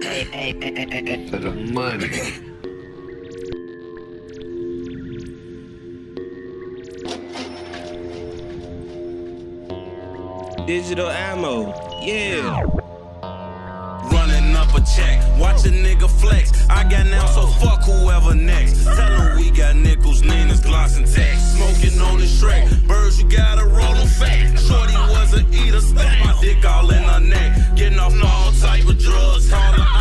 For the money. Digital ammo, yeah. Running up a check, watch a nigga flex. I got now, so fuck whoever next. Tell him we got nickels, Nina's, Gloss, and Tech. Smoking on the Shrek, birds you gotta roll them fat. Shorty was a eater, stuck my dick all in her neck. Getting off all type of drugs, all